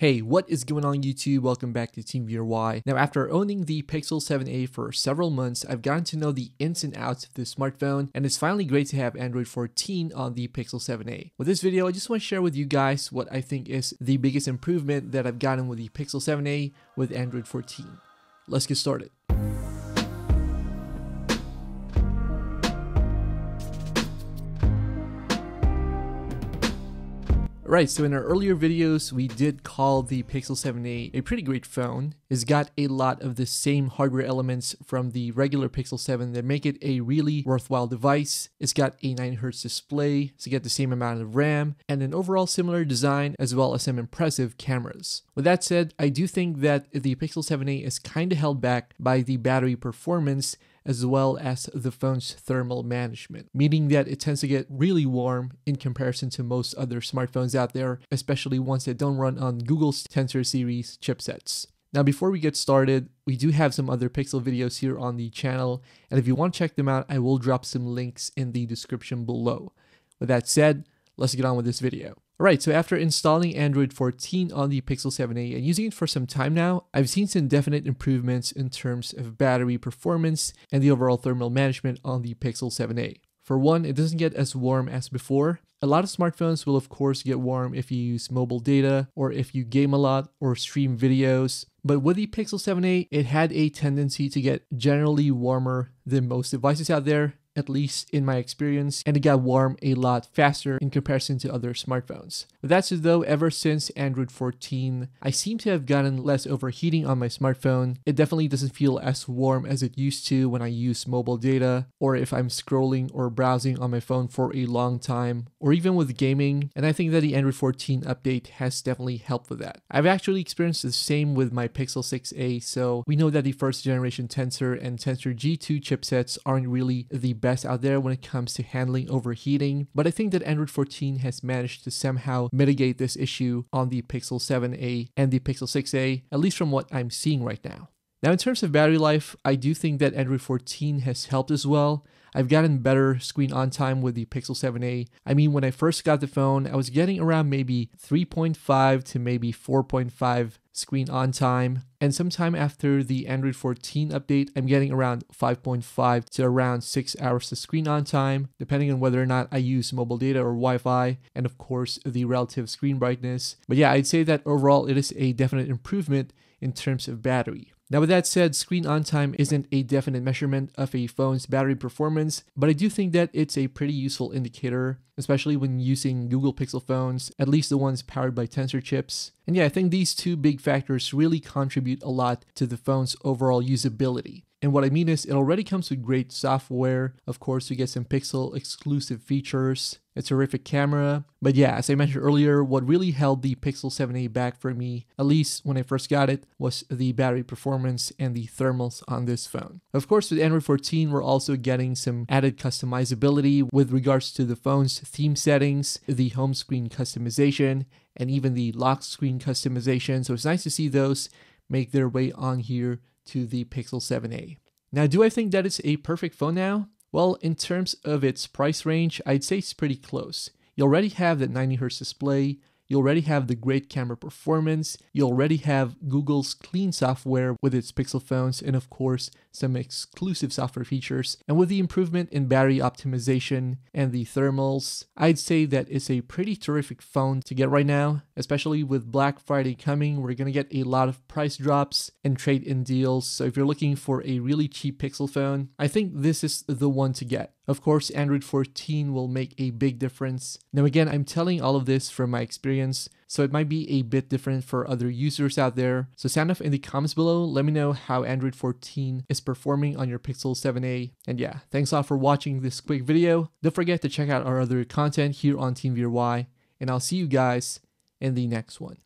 Hey, what is going on YouTube? Welcome back to Team VRY. Now, after owning the Pixel 7a for several months, I've gotten to know the ins and outs of this smartphone, and it's finally great to have Android 14 on the Pixel 7a. With this video, I just want to share with you guys what I think is the biggest improvement that I've gotten with the Pixel 7a with Android 14. Let's get started. Right, so in our earlier videos, we did call the Pixel 7a a pretty great phone. It's got a lot of the same hardware elements from the regular Pixel 7 that make it a really worthwhile device. It's got a 9Hz display, so you get the same amount of RAM, and an overall similar design, as well as some impressive cameras. With that said, I do think that the Pixel 7a is kind of held back by the battery performance as well as the phone's thermal management, meaning that it tends to get really warm in comparison to most other smartphones out there, especially ones that don't run on Google's Tensor Series chipsets. Now, before we get started, we do have some other Pixel videos here on the channel, and if you want to check them out, I will drop some links in the description below. With that said, let's get on with this video. Alright, so after installing Android 14 on the Pixel 7a and using it for some time now, I've seen some definite improvements in terms of battery performance and the overall thermal management on the Pixel 7a. For one, it doesn't get as warm as before. A lot of smartphones will of course get warm if you use mobile data or if you game a lot or stream videos, but with the Pixel 7a, it had a tendency to get generally warmer than most devices out there, at least in my experience, and it got warm a lot faster in comparison to other smartphones. But that's it though, ever since Android 14, I seem to have gotten less overheating on my smartphone. It definitely doesn't feel as warm as it used to when I use mobile data, or if I'm scrolling or browsing on my phone for a long time, or even with gaming, and I think that the Android 14 update has definitely helped with that. I've actually experienced the same with my Pixel 6a, so we know that the first generation Tensor and Tensor G2 chipsets aren't really the best out there when it comes to handling overheating, but I think that Android 14 has managed to somehow mitigate this issue on the Pixel 7a and the Pixel 6a, at least from what I'm seeing right now. Now, in terms of battery life, I do think that Android 14 has helped as well. I've gotten better screen on time with the Pixel 7a. I mean, when I first got the phone, I was getting around maybe 3.5 to maybe 4.5 screen on time. And sometime after the Android 14 update, I'm getting around 5.5 to around 6 hours of screen on time, depending on whether or not I use mobile data or Wi-Fi, and of course the relative screen brightness. But yeah, I'd say that overall it is a definite improvement in terms of battery. Now, with that said, screen on time isn't a definite measurement of a phone's battery performance, but I do think that it's a pretty useful indicator, especially when using Google Pixel phones, at least the ones powered by Tensor chips. And yeah, I think these two big factors really contribute a lot to the phone's overall usability. And what I mean is, it already comes with great software. Of course, we get some Pixel exclusive features, a terrific camera. But yeah, as I mentioned earlier, what really held the Pixel 7a back for me, at least when I first got it, was the battery performance and the thermals on this phone. Of course, with Android 14, we're also getting some added customizability with regards to the phone's theme settings, the home screen customization, and even the lock screen customization. So it's nice to see those make their way on here to the Pixel 7a. Now, do I think that it's a perfect phone now? Well, in terms of its price range, I'd say it's pretty close. You already have that 90Hz display, you already have the great camera performance, you already have Google's clean software with its Pixel phones, and of course, some exclusive software features. And with the improvement in battery optimization and the thermals, I'd say that it's a pretty terrific phone to get right now, especially with Black Friday coming. We're gonna get a lot of price drops and trade-in deals. So if you're looking for a really cheap Pixel phone, I think this is the one to get. Of course, Android 14 will make a big difference. Now again, I'm telling all of this from my experience, so it might be a bit different for other users out there. So sound off in the comments below, let me know how Android 14 is performing on your Pixel 7a. And yeah, thanks a lot for watching this quick video. Don't forget to check out our other content here on Team VRY, and I'll see you guys in the next one.